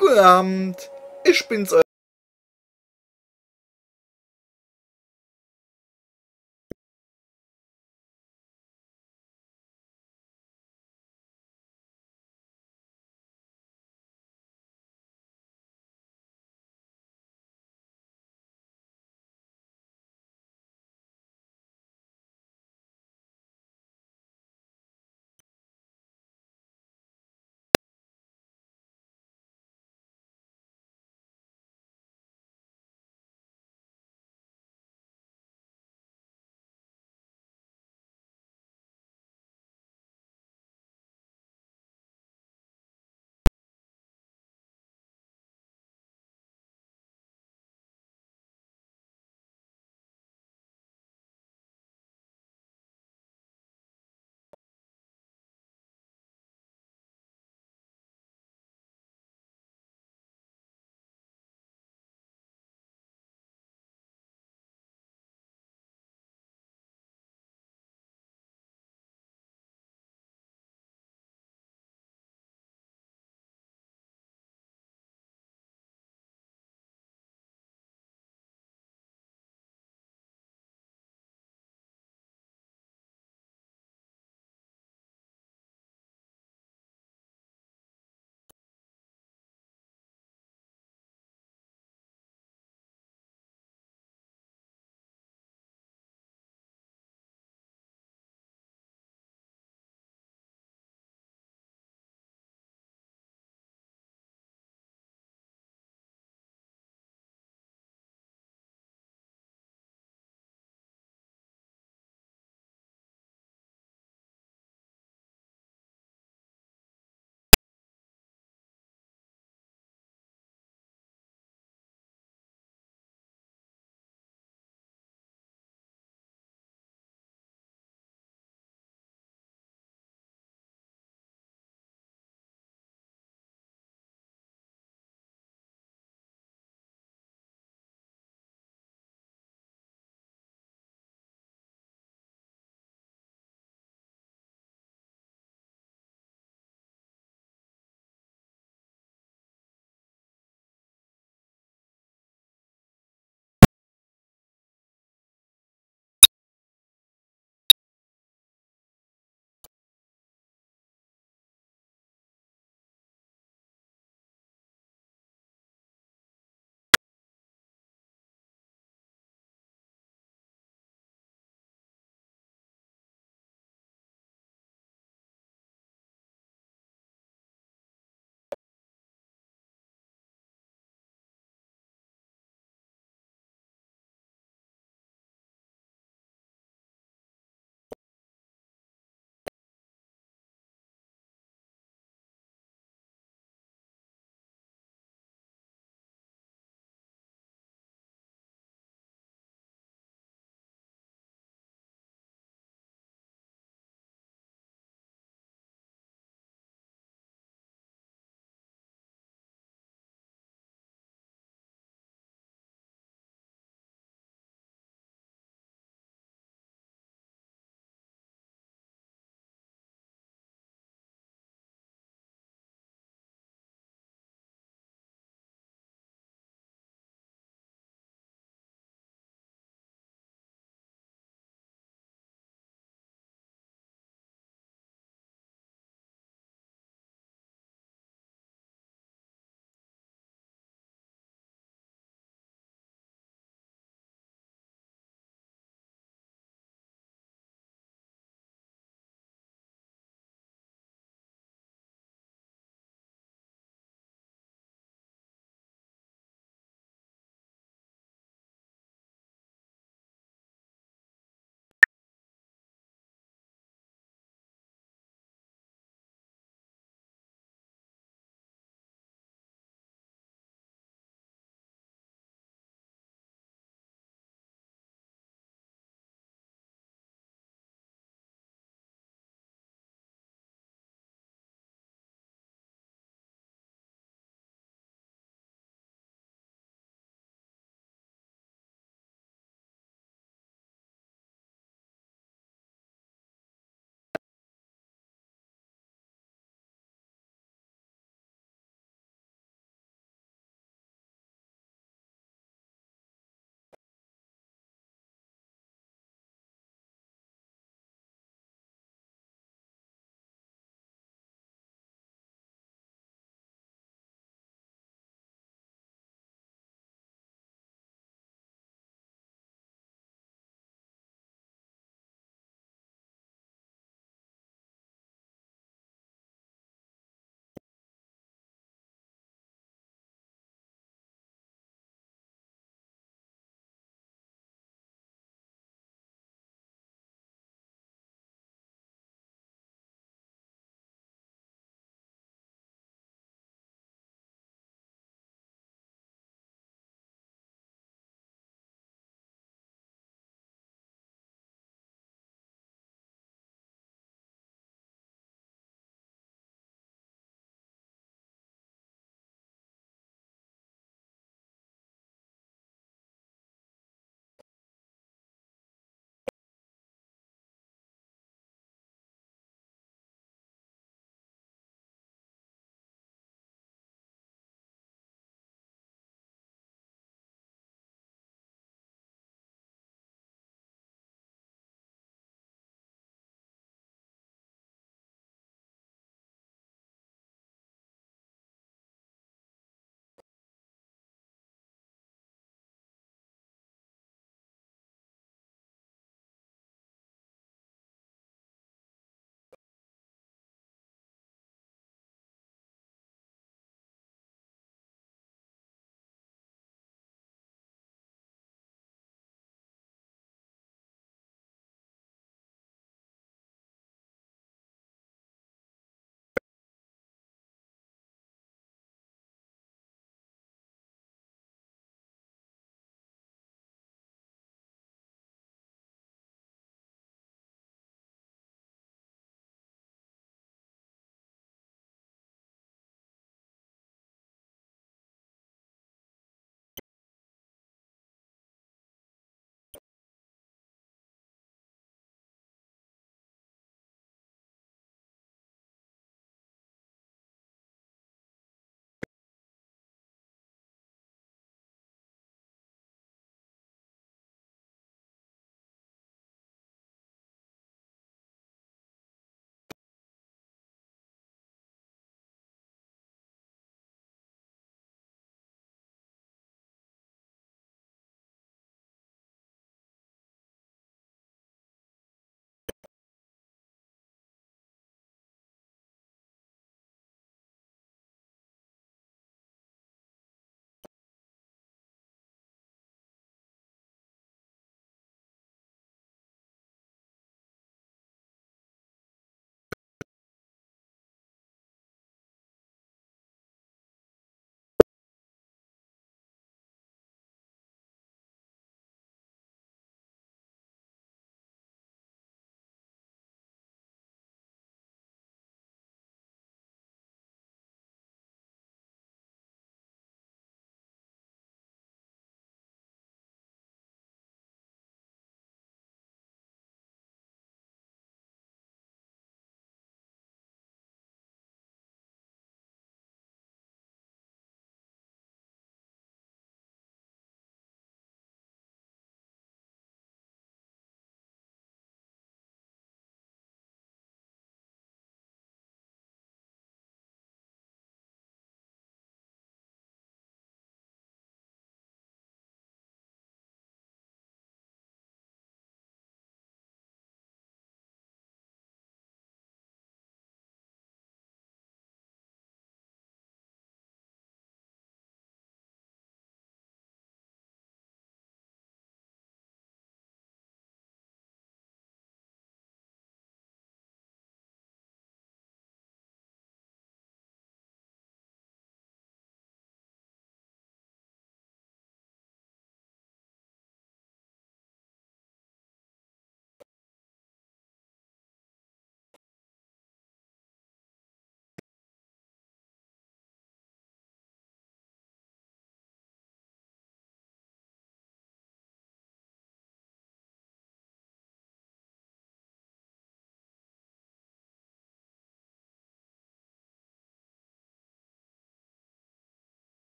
Guten Abend, ich bin's, euer